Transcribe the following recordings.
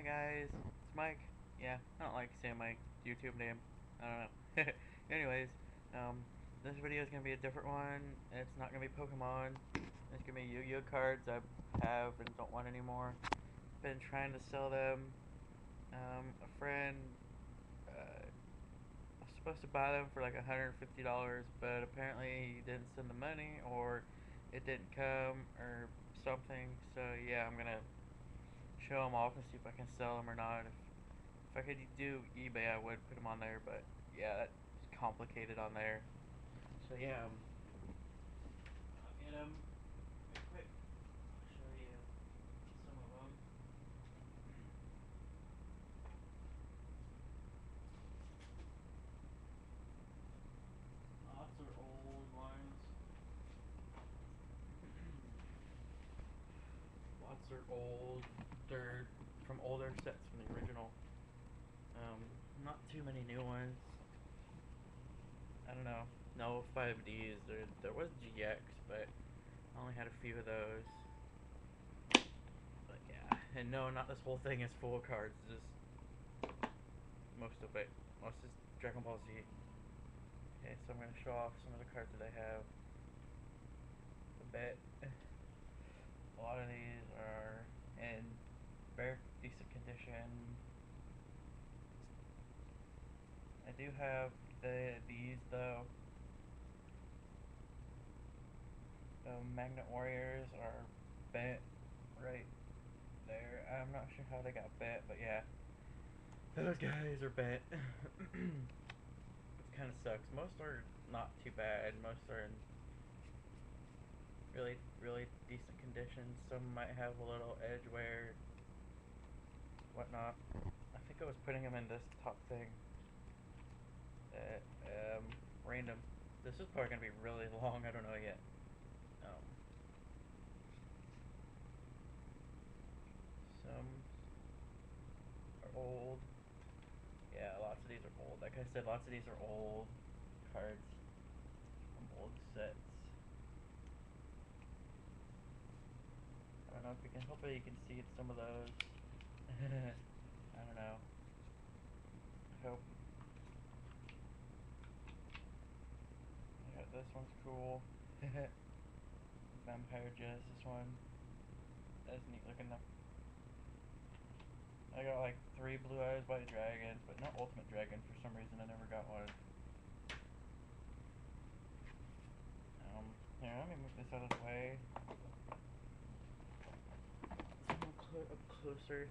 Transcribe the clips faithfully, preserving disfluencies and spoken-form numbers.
Hi guys, it's Mike. Yeah, I don't like saying my YouTube name. I don't know. Anyways, um, this video is going to be a different one. It's not going to be Pokemon. It's going to be Yu-Gi-Oh cards I have and don't want anymore. Been trying to sell them. Um, a friend uh, was supposed to buy them for like a hundred fifty dollars, but apparently he didn't send the money, or it didn't come, or something. So yeah, I'm going to show them off and see if I can sell them or not. If, if I could do eBay, I would put them on there, but yeah, that's complicated on there. So yeah, um, I'll get them real quick. I'll show you some of them. Lots are old ones. Lots are old. They're from older sets from the original. Um, not too many new ones. I don't know. No five Ds. There, there was G X, but I only had a few of those. But yeah, and no, not this whole thing is full of cards. It's just most of it. Most is Dragon Ball Z. Okay, so I'm gonna show off some of the cards that I have. A bit. A lot of these are in very decent condition. I do have the these though. The Magnet Warriors are bent right there. I'm not sure how they got bent, but yeah, those guys are bent. It kind of sucks. Most are not too bad. Most are in really, really decent condition. Some might have a little edge wear, whatnot. I think I was putting them in this top thing. Uh, um, random. This is probably gonna be really long. I don't know yet. Um, some are old. Yeah, lots of these are old. Like I said, lots of these are old cards from old sets. I don't know if you can. Hopefully, you can see some of those. I don't know. I hope. This one's cool. Vampire Genesis one. That's neat looking though. I got like three Blue Eyes White Dragons, but not Ultimate Dragon for some reason. I never got one. Um, here, let me move this out of the way. A little clo up closer.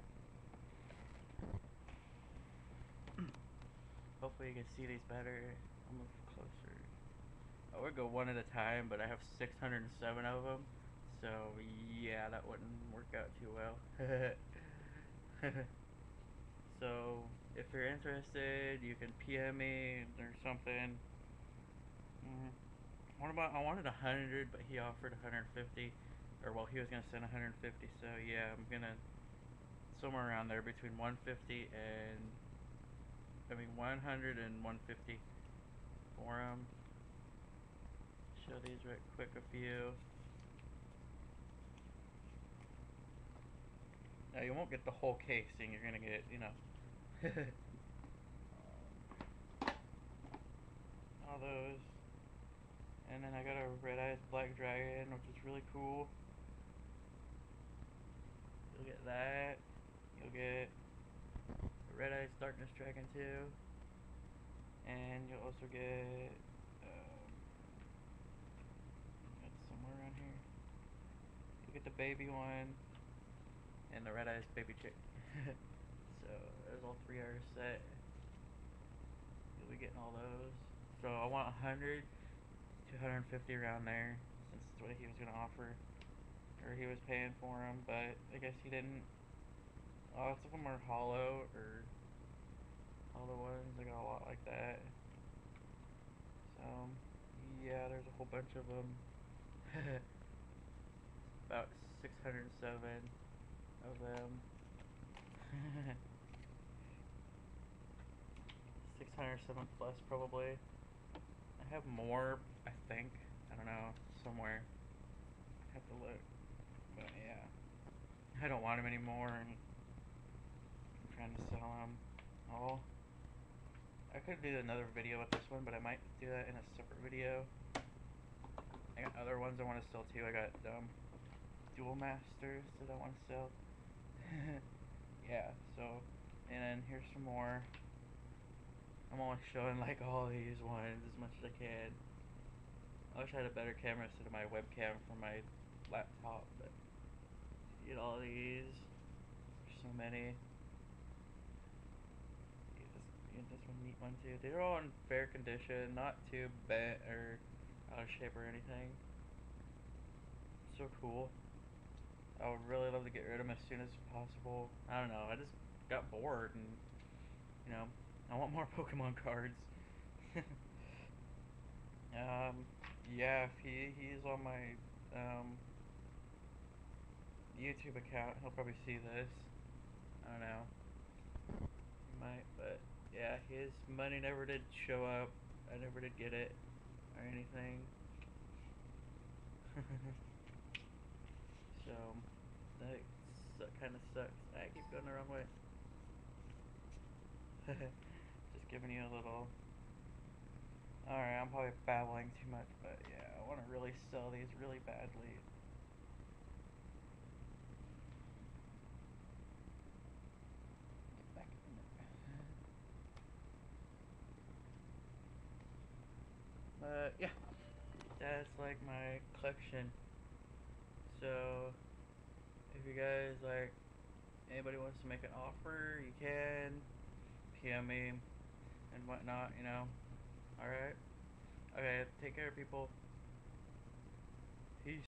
Hopefully you can see these better. I'll move closer. I would go one at a time, but I have six hundred seven of them, so yeah, that wouldn't work out too well. So, if you're interested, you can P M me or something. Mm-hmm. What about, I wanted a hundred, but he offered a hundred fifty, or well, he was going to send a hundred fifty, so yeah, I'm going to, somewhere around there, between one fifty and, I mean, one hundred and one fifty for him. Show these right quick a few. Now you won't get the whole casing, you're gonna get, you know. All those. And then I got a Red Eyes Black Dragon, which is really cool. You'll get that. You'll get a Red Eyes Darkness Dragon too. And you'll also get around here. Look at the baby one and the Red Eyes Baby Chick. So there's all three are set. You'll be getting all those. So I want a hundred to a hundred fifty around there, since that's what he was going to offer, or he was paying for them, but I guess he didn't. Lots of them are hollow or hollow ones. I got a lot like that. So yeah, there's a whole bunch of them. About six hundred seven of them. six hundred seven plus probably. I have more, I think. I don't know, somewhere. I have to look. But yeah, I don't want them anymore. And trying to sell them all. I could do another video with this one, but I might do that in a separate video. I got other ones I want to sell too. I got um, Dual Masters that I want to sell. Yeah, so, and then here's some more. I'm only showing like all these ones as much as I can. I wish I had a better camera instead of my webcam for my laptop, but you get all these. There's so many. Yeah, this, yeah, this one, neat one too. They're all in fair condition, not too bent or out of shape or anything. So cool. I would really love to get rid of them as soon as possible. I don't know, I just got bored and, you know, I want more Pokemon cards. um, yeah, if he, he's on my um, YouTube account, he'll probably see this. I don't know. He might, but yeah, his money never did show up. I never did get it or anything. So, that kind of sucks. I keep going the wrong way. Just giving you a little... Alright, I'm probably babbling too much, but yeah, I want to really sell these really badly. Get back in there. But yeah, that's like my collection. So, if you guys, like, anybody wants to make an offer, you can P M me and whatnot, you know. Alright. Okay, take care, people. Peace.